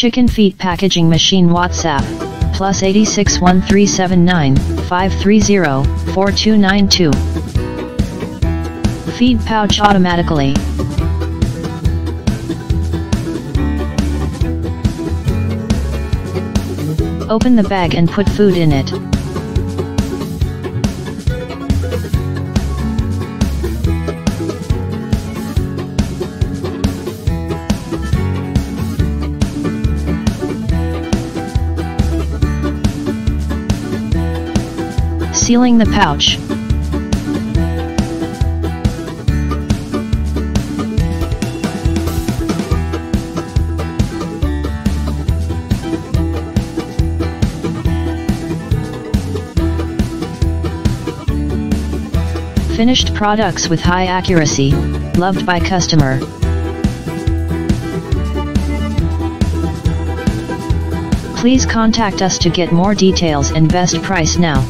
Chicken Feet Packaging Machine. WhatsApp, +86 1379 530 4292. Feed pouch automatically. Open the bag and put food in it. Sealing the pouch. Finished products with high accuracy, loved by customer. Please contact us to get more details and best price now.